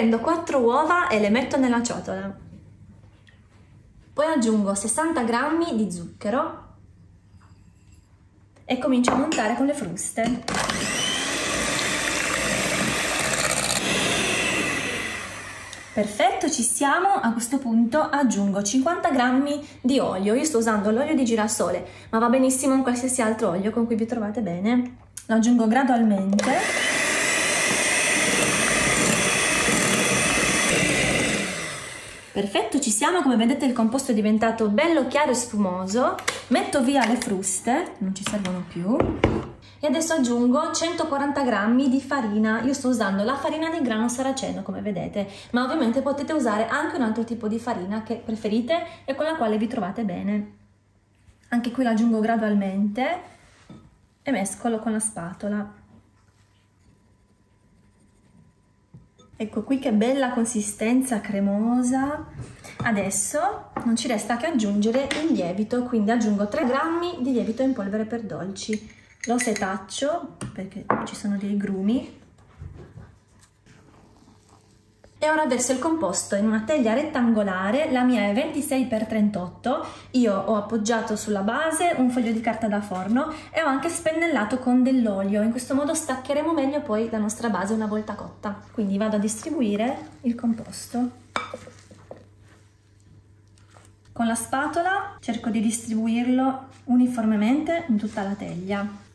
prendo 4 uova e le metto nella ciotola. Poi aggiungo 60 g di zucchero e comincio a montare con le fruste. Perfetto, ci siamo. A questo punto aggiungo 50 g di olio. Io sto usando l'olio di girasole, ma va benissimo un qualsiasi altro olio con cui vi trovate bene. Lo aggiungo gradualmente. Perfetto, ci siamo. Come vedete il composto è diventato bello chiaro e spumoso. Metto via le fruste, non ci servono più. E adesso aggiungo 140 g di farina. Io sto usando la farina di grano saraceno, come vedete, ma ovviamente potete usare anche un altro tipo di farina che preferite e con la quale vi trovate bene. Anche qui la aggiungo gradualmente e mescolo con la spatola. Ecco qui che bella consistenza cremosa. Adesso non ci resta che aggiungere il lievito, quindi aggiungo 3 g di lievito in polvere per dolci. Lo setaccio perché ci sono dei grumi e ora verso il composto in una teglia rettangolare. La mia è 26x38. Io ho appoggiato sulla base un foglio di carta da forno e ho anche spennellato con dell'olio. In questo modo staccheremo meglio poi la nostra base una volta cotta. Quindi vado a distribuire il composto con la spatola, cerco di distribuirlo uniformemente in tutta la teglia.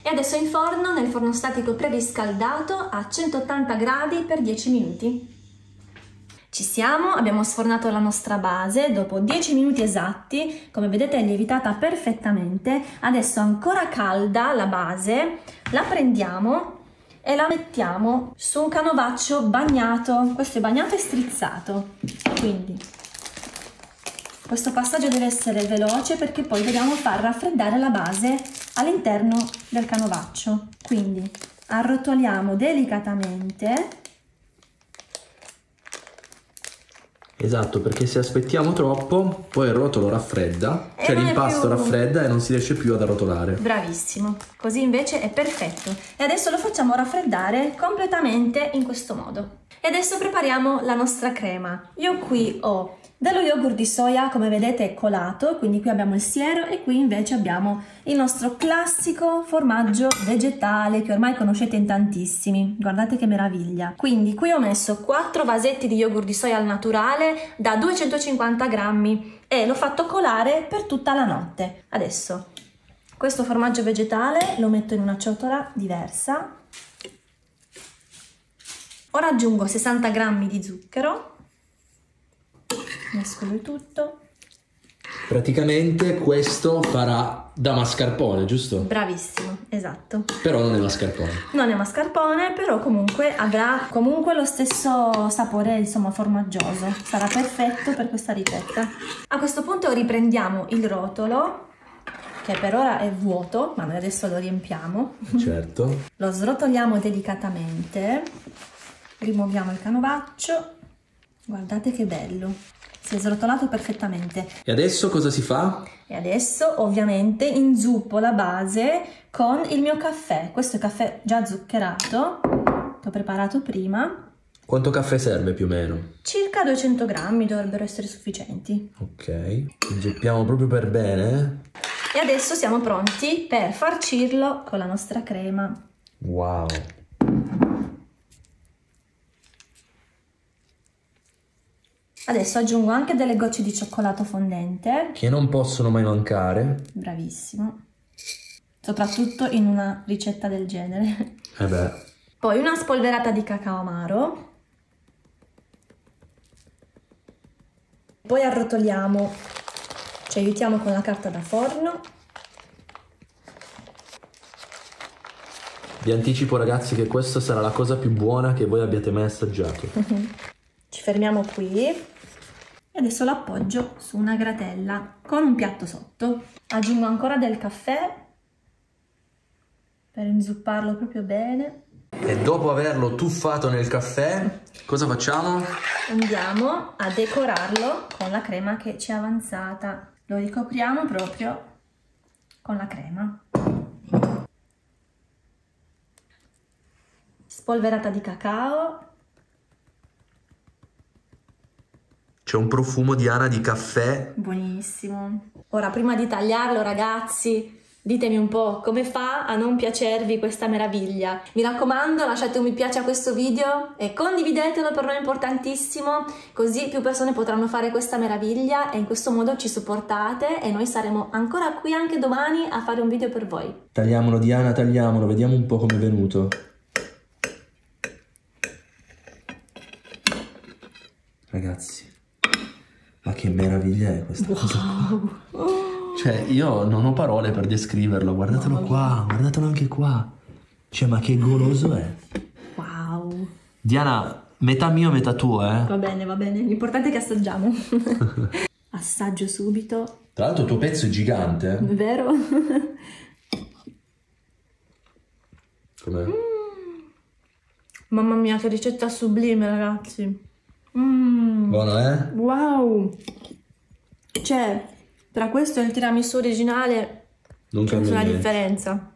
E adesso in forno, nel forno statico preriscaldato a 180 gradi per 10 minuti. Ci siamo, abbiamo sfornato la nostra base, dopo 10 minuti esatti, come vedete è lievitata perfettamente. Adesso ancora calda la base, la prendiamo e la mettiamo su un canovaccio bagnato. Questo è bagnato e strizzato, quindi questo passaggio deve essere veloce perché poi dobbiamo far raffreddare la base all'interno del canovaccio. Quindi arrotoliamo delicatamente. Esatto, perché se aspettiamo troppo poi il rotolo raffredda, cioè l'impasto raffredda e non si riesce più ad arrotolare. Bravissimo, così invece è perfetto. E adesso lo facciamo raffreddare completamente in questo modo. E adesso prepariamo la nostra crema. Io qui ho dello yogurt di soia, come vedete è colato, quindi qui abbiamo il siero e qui invece abbiamo il nostro classico formaggio vegetale che ormai conoscete in tantissimi. Guardate che meraviglia. Quindi qui ho messo 4 vasetti di yogurt di soia al naturale da 250 grammi e l'ho fatto colare per tutta la notte. Adesso questo formaggio vegetale lo metto in una ciotola diversa. Ora aggiungo 60 grammi di zucchero. Mescolo il tutto. Praticamente questo farà da mascarpone, giusto? Bravissimo, esatto. Però non è mascarpone. Non è mascarpone, però comunque avrà lo stesso sapore, insomma, formaggioso. Sarà perfetto per questa ricetta. A questo punto riprendiamo il rotolo, che per ora è vuoto, ma noi adesso lo riempiamo. Certo. Lo srotoliamo delicatamente. Rimuoviamo il canovaccio. Guardate che bello, si è srotolato perfettamente. E adesso cosa si fa? E adesso ovviamente inzuppo la base con il mio caffè. Questo è caffè già zuccherato, l'ho preparato prima. Quanto caffè serve più o meno? Circa 200 grammi dovrebbero essere sufficienti. Ok, inzuppiamo proprio per bene. E adesso siamo pronti per farcirlo con la nostra crema. Wow! Adesso aggiungo anche delle gocce di cioccolato fondente. Che non possono mai mancare. Bravissimo. Soprattutto in una ricetta del genere. Eh beh. Poi una spolverata di cacao amaro. Poi arrotoliamo, ci aiutiamo con la carta da forno. Vi anticipo ragazzi che questa sarà la cosa più buona che voi abbiate mai assaggiato. Ci fermiamo qui. Adesso l'appoggio su una gratella con un piatto sotto. Aggiungo ancora del caffè per inzupparlo proprio bene. E dopo averlo tuffato nel caffè, cosa facciamo? Andiamo a decorarlo con la crema che ci è avanzata. Lo ricopriamo proprio con la crema. Spolverata di cacao. C'è un profumo di ara di caffè. Buonissimo. Ora, prima di tagliarlo, ragazzi, ditemi un po' come fa a non piacervi questa meraviglia. Mi raccomando, lasciate un mi piace a questo video e condividetelo, per noi è importantissimo, così più persone potranno fare questa meraviglia e in questo modo ci supportate e noi saremo ancora qui anche domani a fare un video per voi. Tagliamolo Diana, tagliamolo, vediamo un po' come è venuto. Ragazzi, ma che meraviglia è questa cosa qua. Cioè, io non ho parole per descriverlo. Guardatelo qua, guardatelo anche qua. Cioè, ma che goloso è. Wow. Diana, metà mio, metà tuo, eh. Va bene, l'importante è che assaggiamo. Assaggio subito. Tra l'altro il tuo pezzo è gigante. Vero? Com'è? Mamma mia, che ricetta sublime, ragazzi. Buono, eh? Wow! Cioè, tra questo e il tiramisù originale c'è una differenza.